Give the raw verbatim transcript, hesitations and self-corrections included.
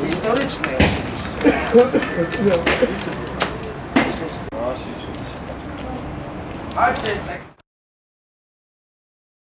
historyczne jakieś.